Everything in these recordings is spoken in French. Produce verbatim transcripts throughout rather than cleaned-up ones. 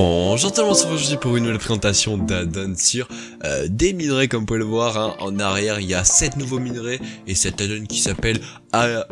Bonjour tout le monde, on se retrouve aujourd'hui pour une nouvelle présentation d'Addon sur euh, des minerais. Comme vous pouvez le voir, hein, en arrière il y a sept nouveaux minerais et cet addon qui s'appelle euh,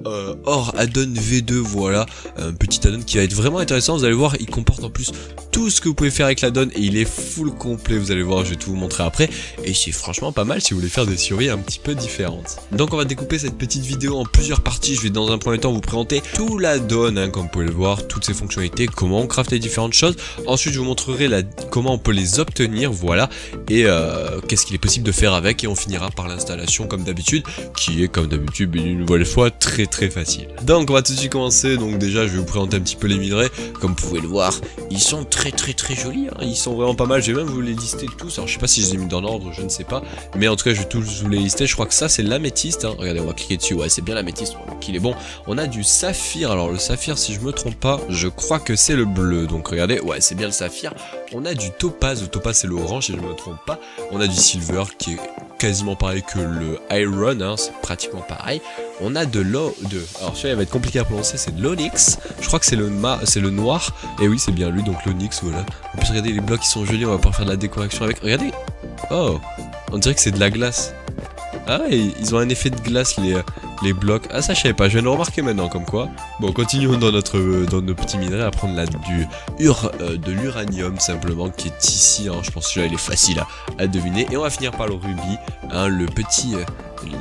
Or Addon V deux. Voilà, un petit addon qui va être vraiment intéressant. Vous allez voir, il comporte en plus tout ce que vous pouvez faire avec l'addon et il est full complet. Vous allez voir, je vais tout vous montrer après. Et c'est franchement pas mal si vous voulez faire des survies un petit peu différentes. Donc on va découper cette petite vidéo en plusieurs parties. Je vais dans un premier temps vous présenter tout l'addon, hein, comme vous pouvez le voir, toutes ses fonctionnalités, comment on craft les différentes choses. Ensuite je vous montrerai la, comment on peut les obtenir, voilà, et euh, qu'est-ce qu'il est possible de faire avec, et on finira par l'installation comme d'habitude, qui est comme d'habitude une nouvelle fois très très facile. Donc on va tout de suite commencer. Donc déjà je vais vous présenter un petit peu les minerais. Comme vous pouvez le voir, ils sont très très très jolis, hein. Ils sont vraiment pas mal. Je vais même vous les lister tous. Alors je sais pas si je les ai mis dans l'ordre, je ne sais pas, mais en tout cas je vais tous vous les lister. Je crois que ça c'est l'améthyste, hein. Regardez, on va cliquer dessus, ouais c'est bien l'améthyste, qu'il est bon. On a du saphir. Alors le saphir, si je me trompe pas, je crois que c'est le bleu, donc regardez, ouais c'est bien le saphir. On a du topaz, le topaz c'est l'orange si je ne me trompe pas. On a du silver qui est quasiment pareil que le iron, hein, c'est pratiquement pareil. On a de l'eau de... alors celui-là va être compliqué à prononcer, c'est de l'onyx. Je crois que c'est le ma... c'est le noir. Et oui c'est bien lui, donc l'onyx, voilà. En plus regardez les blocs, ils sont jolis, on va pouvoir faire de la décoration avec. Regardez, oh, on dirait que c'est de la glace. Ah et ils ont un effet de glace les, les blocs. Ah ça je savais pas, je viens de remarquer maintenant comme quoi. Bon, continuons dans notre euh, dans nos petits minerais à prendre la, du, ur, euh, de l'uranium simplement qui est ici, hein. Je pense que celui-là il est facile à, à deviner. Et on va finir par le rubis, hein, le petit... Euh,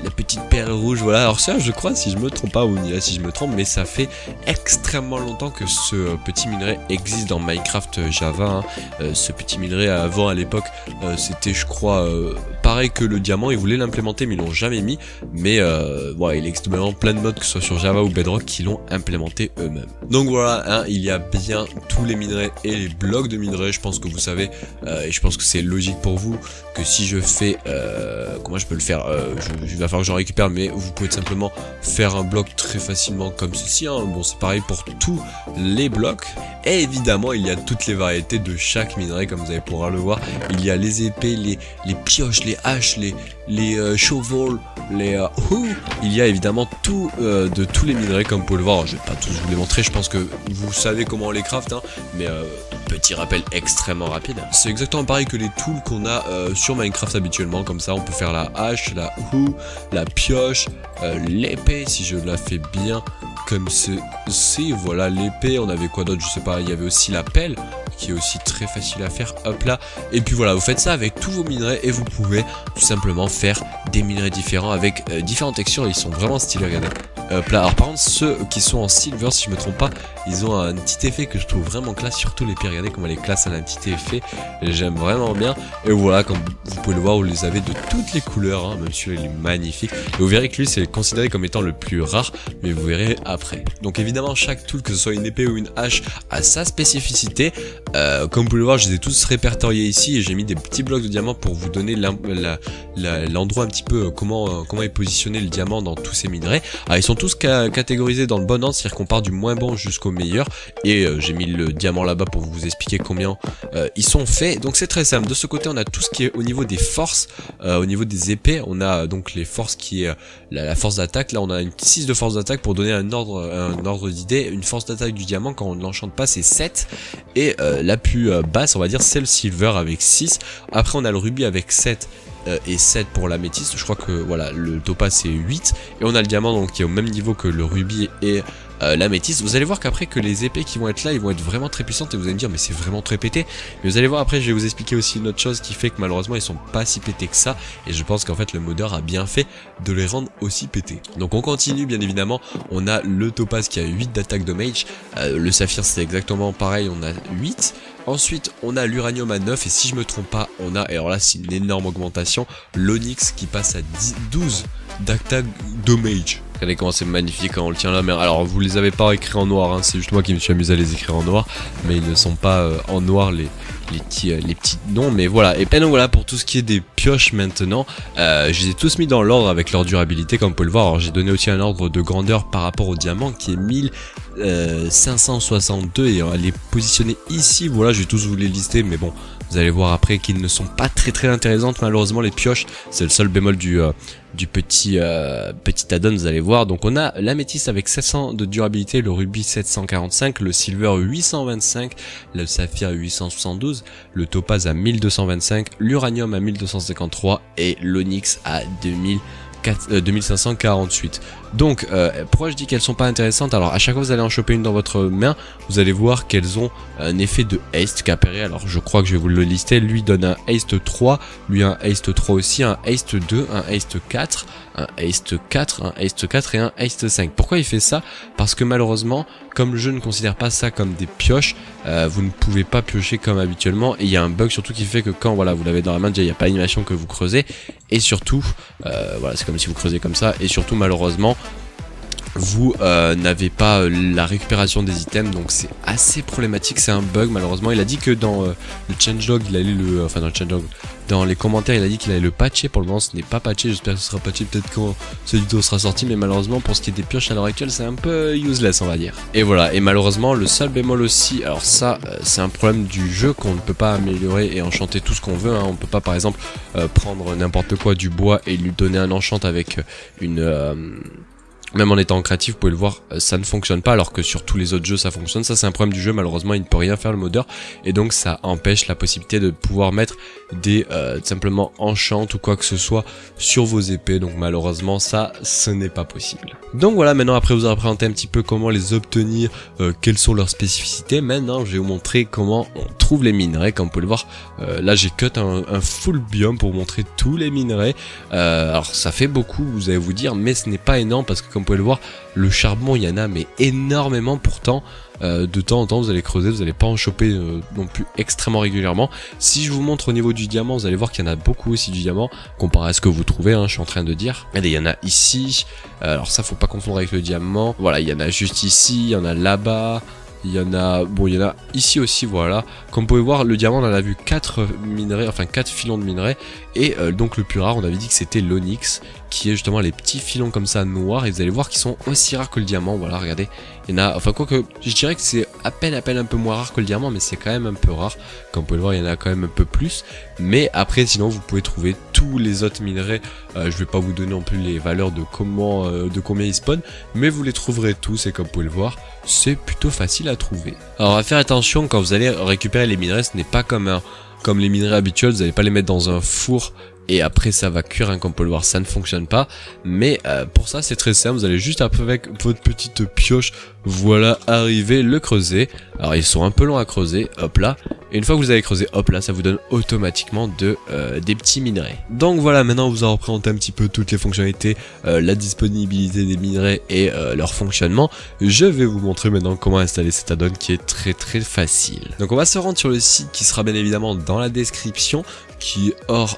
la petite perle rouge, voilà. Alors ça je crois, si je me trompe pas, ou là si je me trompe, mais ça fait extrêmement longtemps que ce petit minerai existe dans Minecraft Java, hein. euh, Ce petit minerai avant, à l'époque, euh, c'était je crois euh, pareil que le diamant. Ils voulaient l'implémenter mais ils l'ont jamais mis. Mais euh, voilà, il existe vraiment plein de modes, que ce soit sur Java ou Bedrock, qui l'ont implémenté eux-mêmes. Donc voilà, hein, il y a bien tous les minerais et les blocs de minerais. Je pense que vous savez, euh, et je pense que c'est logique pour vous, que si je fais euh, comment je peux le faire, euh, je il va falloir que j'en récupère, mais vous pouvez tout simplement faire un bloc très facilement comme ceci, hein. Bon c'est pareil pour tous les blocs. Et évidemment il y a toutes les variétés de chaque minerai, comme vous allez pouvoir le voir. Il y a les épées, les, les pioches, les haches, les, les euh, shovels, les euh, hoo. Il y a évidemment tout euh, de tous les minerais comme vous pouvez le voir. Alors, je vais pas tous vous les montrer, je pense que vous savez comment on les craft, hein, mais euh, petit rappel extrêmement rapide. C'est exactement pareil que les tools qu'on a euh, sur Minecraft habituellement. Comme ça on peut faire la hache, la hoo, la pioche, euh, l'épée si je la fais bien comme ceci, voilà l'épée. On avait quoi d'autre, je sais pas, il y avait aussi la pelle qui est aussi très facile à faire, hop là. Et puis voilà, vous faites ça avec tous vos minerais et vous pouvez tout simplement faire des minerais différents avec euh, différentes textures. Ils sont vraiment stylés, regardez, hop là. Alors par contre ceux qui sont en silver, si je me trompe pas, ils ont un petit effet que je trouve vraiment classe, surtout l'épée. Regardez comment les classes ont un petit effet, j'aime vraiment bien. Et voilà, comme vous pouvez le voir, vous les avez de toutes les couleurs, hein, même celui-là il est magnifique. Et vous verrez que lui c'est considéré comme étant le plus rare, mais vous verrez après. Donc évidemment chaque tool, que ce soit une épée ou une hache, a sa spécificité. Euh, comme vous pouvez le voir, je les ai tous répertoriés ici et j'ai mis des petits blocs de diamants pour vous donner l'endroit un petit peu euh, comment, euh, comment est positionné le diamant dans tous ces minerais. Ah, ils sont tous ca catégorisés dans le bon ordre, c'est-à-dire qu'on part du moins bon jusqu'au meilleur. Et euh, j'ai mis le diamant là-bas pour vous expliquer combien euh, ils sont faits. Donc c'est très simple. De ce côté on a tout ce qui est au niveau des forces, euh, au niveau des épées. On a euh, donc les forces qui est euh, la, la force d'attaque. Là on a une six de force d'attaque pour donner un ordre, un ordre d'idée. Une force d'attaque du diamant quand on ne l'enchante pas c'est sept. Et euh, la plus euh, basse on va dire c'est le silver avec six. Après on a le rubis avec sept euh, et sept pour l'améthyste. Je crois que voilà, le topaz c'est huit. Et on a le diamant donc qui est au même niveau que le rubis et Euh, l'améthyste. Vous allez voir qu'après que les épées qui vont être là, ils vont être vraiment très puissantes et vous allez me dire mais c'est vraiment très pété. Mais vous allez voir, après je vais vous expliquer aussi une autre chose qui fait que malheureusement ils sont pas si pétés que ça, et je pense qu'en fait le modeur a bien fait de les rendre aussi pétés. Donc on continue bien évidemment. On a le topaz qui a huit d'attaque de mage, euh, le saphir c'est exactement pareil, on a huit. Ensuite on a l'uranium à neuf et si je me trompe pas on a, et alors là c'est une énorme augmentation, l'onyx qui passe à dix, douze d'attaque de mage. Regardez comment c'est magnifique quand on le tient là. Mais alors vous les avez pas écrits en noir, hein. C'est juste moi qui me suis amusé à les écrire en noir, mais ils ne sont pas euh, en noir les, les, petits, euh, les petits noms, mais voilà. Et, et donc voilà pour tout ce qui est des pioches maintenant. Euh, je les ai tous mis dans l'ordre avec leur durabilité, comme vous pouvez le voir. J'ai donné aussi un ordre de grandeur par rapport au diamant qui est mille cinq cent soixante-deux et elle est positionnée ici. Voilà, je vais tous vous les lister, mais bon, vous allez voir après qu'ils ne sont pas très très intéressantes malheureusement, les pioches. C'est le seul bémol du euh, du petit euh, petit add-on, vous allez voir. Donc on a l'améthyste avec sept cents de durabilité, le rubis sept cent quarante-cinq, le silver huit cent vingt-cinq, le saphir huit cent soixante-douze, le topaz à mille deux cent vingt-cinq, l'uranium à mille deux cent cinquante-trois et l'onyx à deux mille cinq cent quarante-huit. Donc euh, pourquoi je dis qu'elles sont pas intéressantes? Alors à chaque fois vous allez en choper une dans votre main, vous allez voir qu'elles ont un effet de haste qui apparaît. Alors je crois que je vais vous le lister. Lui donne un haste trois, lui un haste trois aussi, un haste deux, un haste quatre, un haste quatre, un haste quatre et un haste cinq. Pourquoi il fait ça? Parce que malheureusement, comme je ne considère pas ça comme des pioches, euh, vous ne pouvez pas piocher comme habituellement. Et il y a un bug surtout qui fait que quand voilà vous l'avez dans la main, déjà il n'y a pas l'animation que vous creusez. Et surtout, euh, voilà, c'est comme si vous creusez comme ça. Et surtout malheureusement, vous euh, n'avez pas euh, la récupération des items, donc c'est assez problématique, c'est un bug malheureusement. Il a dit que dans euh, le changelog, il allait le, euh, enfin dans le changelog, dans les commentaires, il a dit qu'il allait le patcher. Pour le moment, ce n'est pas patché. J'espère que ce sera patché peut-être quand cette vidéo sera sortie, mais malheureusement pour ce qui est des pioches à l'heure actuelle, c'est un peu useless, on va dire. Et voilà. Et malheureusement, le seul bémol aussi, alors ça, euh, c'est un problème du jeu qu'on ne peut pas améliorer et enchanter tout ce qu'on veut. Hein. On peut pas, par exemple, euh, prendre n'importe quoi du bois et lui donner un enchant avec une euh, même en étant créatif, vous pouvez le voir, ça ne fonctionne pas, alors que sur tous les autres jeux ça fonctionne. Ça c'est un problème du jeu, malheureusement il ne peut rien faire le modeur, et donc ça empêche la possibilité de pouvoir mettre des euh, simplement enchant ou quoi que ce soit sur vos épées. Donc malheureusement ça, ce n'est pas possible. Donc voilà, maintenant après vous avoir présenté un petit peu comment les obtenir, euh, quelles sont leurs spécificités, maintenant je vais vous montrer comment on trouve les minerais. Comme vous pouvez le voir, euh, là j'ai cut un, un full biome pour vous montrer tous les minerais. Euh, alors ça fait beaucoup, vous allez vous dire, mais ce n'est pas énorme, parce que comme vous pouvez le voir, le charbon, il y en a mais énormément. Pourtant euh, de temps en temps vous allez creuser, vous n'allez pas en choper euh, non plus extrêmement régulièrement. Si je vous montre au niveau du diamant, vous allez voir qu'il y en a beaucoup aussi du diamant comparé à ce que vous trouvez, hein, je suis en train de dire. Regardez, il y en a ici, euh, alors ça faut pas confondre avec le diamant. Voilà, il y en a juste ici, il y en a là-bas, il y en a, bon, il y en a ici aussi, voilà. Comme vous pouvez voir, le diamant, on en a vu quatre minerais, enfin quatre filons de minerais. Et euh, donc le plus rare, on avait dit que c'était l'onyx, qui est justement les petits filons comme ça noirs. Et vous allez voir qu'ils sont aussi rares que le diamant, voilà, regardez. Il y en a, enfin quoi que, je dirais que c'est à peine, à peine un peu moins rare que le diamant, mais c'est quand même un peu rare. Comme vous pouvez le voir, il y en a quand même un peu plus. Mais après, sinon, vous pouvez trouver tous les autres minerais. Euh, je vais pas vous donner non plus les valeurs de comment, euh, de combien ils spawnent, mais vous les trouverez tous. Et comme vous pouvez le voir, c'est plutôt facile à trouver. Alors à faire attention quand vous allez récupérer les minerais, ce n'est pas comme un, comme les minerais habituels, vous n'allez pas les mettre dans un four et après ça va cuire, hein, comme on peut le voir, ça ne fonctionne pas. Mais euh, pour ça c'est très simple, vous allez juste avec votre petite pioche, voilà, arriver, le creuser. Alors ils sont un peu longs à creuser, hop là. Et une fois que vous avez creusé, hop là, ça vous donne automatiquement de, euh, des petits minerais. Donc voilà, maintenant on vous a représenté un petit peu toutes les fonctionnalités, euh, la disponibilité des minerais et euh, leur fonctionnement. Je vais vous montrer maintenant comment installer cet add-on qui est très très facile. Donc on va se rendre sur le site qui sera bien évidemment dans la description, qui est Or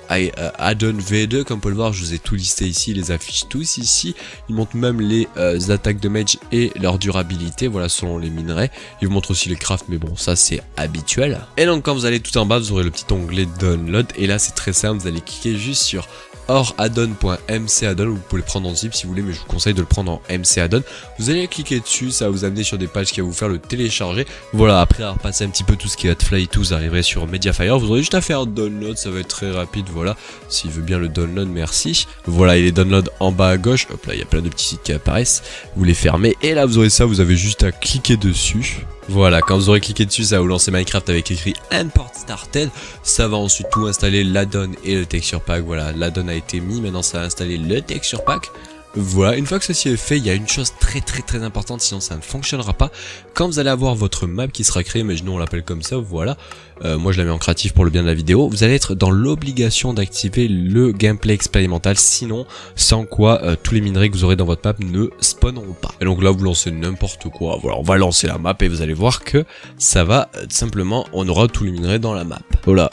Addon V deux. Comme vous pouvez le voir, je vous ai tout listé ici, ils les affichent tous ici. Ils montrent même les euh, attaques de mage et leur durabilité, voilà, selon les minerais. Ils vous montrent aussi les crafts, mais bon, ça c'est habituel. Et donc quand vous allez tout en bas, vous aurez le petit onglet download, et là c'est très simple, vous allez cliquer juste sur Or Addon.mcaddon, vous pouvez le prendre en zip si vous voulez, mais je vous conseille de le prendre en mcaddon. Vous allez cliquer dessus, ça va vous amener sur des pages qui va vous faire le télécharger. Voilà, après avoir passé un petit peu tout ce qui est Adfly et tout, vous arriverez sur Mediafire, vous aurez juste à faire download, ça va être très rapide, voilà. S'il veut bien le download, merci. Voilà, il est download en bas à gauche, hop là, il y a plein de petits sites qui apparaissent, vous les fermez, et là vous aurez ça, vous avez juste à cliquer dessus. Voilà, quand vous aurez cliqué dessus, ça va vous lancer Minecraft avec écrit Import Started. Ça va ensuite tout installer, l'add-on et le texture pack. Voilà, l'add-on a été mis, maintenant ça va installer le texture pack. Voilà, une fois que ceci est fait, il y a une chose très très très importante, sinon ça ne fonctionnera pas. Quand vous allez avoir votre map qui sera créée, mais nous on l'appelle comme ça, voilà, euh, moi je la mets en créatif pour le bien de la vidéo, vous allez être dans l'obligation d'activer le gameplay expérimental, sinon, sans quoi euh, tous les minerais que vous aurez dans votre map ne spawneront pas. Et donc là vous lancez n'importe quoi, voilà, on va lancer la map et vous allez voir que ça va, euh, simplement, on aura tous les minerais dans la map. Voilà,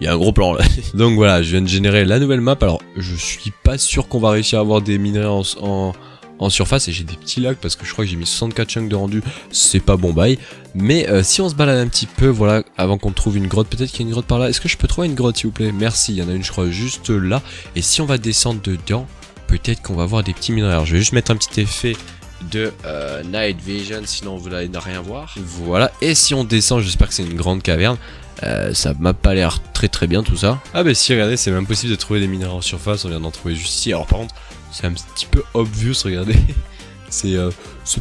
il y a un gros plan là. Donc voilà, je viens de générer la nouvelle map, alors je suis pas sûr qu'on va réussir à avoir des minerais en, en, en surface et j'ai des petits lags parce que je crois que j'ai mis soixante-quatre chunks de rendu, c'est pas bon bail. Mais euh, si on se balade un petit peu, voilà, avant qu'on trouve une grotte, peut-être qu'il y a une grotte par là. Est-ce que je peux trouver une grotte s'il vous plaît? Merci, il y en a une je crois juste là. Et si on va descendre dedans, peut-être qu'on va voir des petits minerais. Alors je vais juste mettre un petit effet de euh, Night Vision, sinon vous n'allez rien voir. Voilà, et si on descend, j'espère que c'est une grande caverne. Euh, ça m'a pas l'air très très bien tout ça. Ah bah si, regardez, c'est même possible de trouver des minerais en surface, on vient d'en trouver juste ici. Alors par contre, c'est un petit peu obvious, regardez. C'est euh,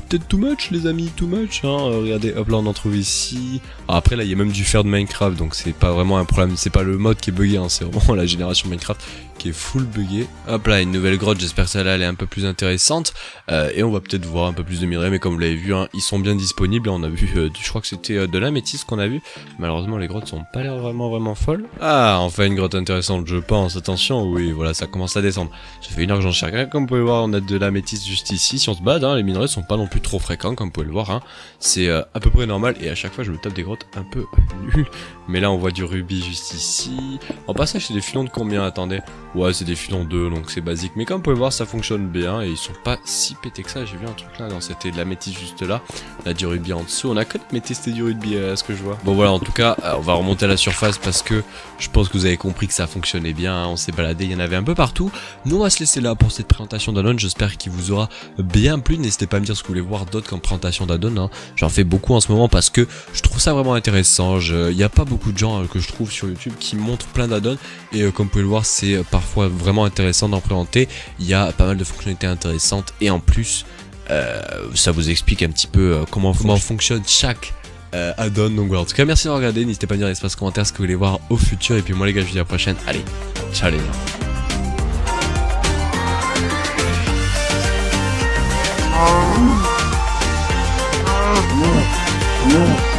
peut-être too much les amis, too much, hein. euh, Regardez, hop là on en trouve ici. Alors après là il y a même du fer de Minecraft, donc c'est pas vraiment un problème, c'est pas le mode qui est bugué, hein, c'est vraiment la génération Minecraft qui est full bugué. Hop là, une nouvelle grotte, j'espère que celle-là elle est un peu plus intéressante. Euh, et on va peut-être voir un peu plus de minerais, mais comme vous l'avez vu, hein, ils sont bien disponibles. On a vu, euh, je crois que c'était euh, de l'améthyste qu'on a vu. Malheureusement les grottes sont pas l'air vraiment vraiment folles. Ah, enfin une grotte intéressante je pense, attention, oui voilà ça commence à descendre. Ça fait une heure que j'en cherche, comme vous pouvez le voir on a de l'améthyste juste ici, si on se bat. Hein, les minerais sont pas non plus trop fréquents comme vous pouvez le voir, hein. C'est euh, à peu près normal et à chaque fois je me tape des grottes un peu nulles. Mais là on voit du rubis juste ici. En passage c'est des filons de combien? Attendez. Ouais c'est des filons deux donc c'est basique. Mais comme vous pouvez le voir ça fonctionne bien et ils sont pas si pétés que ça. J'ai vu un truc là, non c'était de la métisse juste là. Là du rubis en dessous. On a quand même testé du rubis à ce que je vois. Bon voilà en tout cas on va remonter à la surface parce que je pense que vous avez compris que ça fonctionnait bien. Hein. On s'est baladé, il y en avait un peu partout. Nous on va se laisser là pour cette présentation d'Addon. J'espère qu'il vous aura bien plu. N'hésitez pas à me dire ce que vous voulez voir d'autres comme présentation d'Addon, hein. J'en fais beaucoup en ce moment parce que je trouve ça vraiment intéressant. Il n'y a pas beaucoup de gens euh, que je trouve sur YouTube qui montrent plein d'Addon et euh, comme vous pouvez le voir c'est euh, parfois vraiment intéressant d'en présenter. Il y a pas mal de fonctionnalités intéressantes et en plus euh, ça vous explique un petit peu euh, comment, comment fonctionne chaque euh, Addon. Donc voilà, en tout cas merci d'avoir regardé, n'hésitez pas à me dire dans l'espace commentaire ce que vous voulez voir au futur et puis moi les gars je vous dis à la prochaine, allez ciao les gars. Oh, no, no.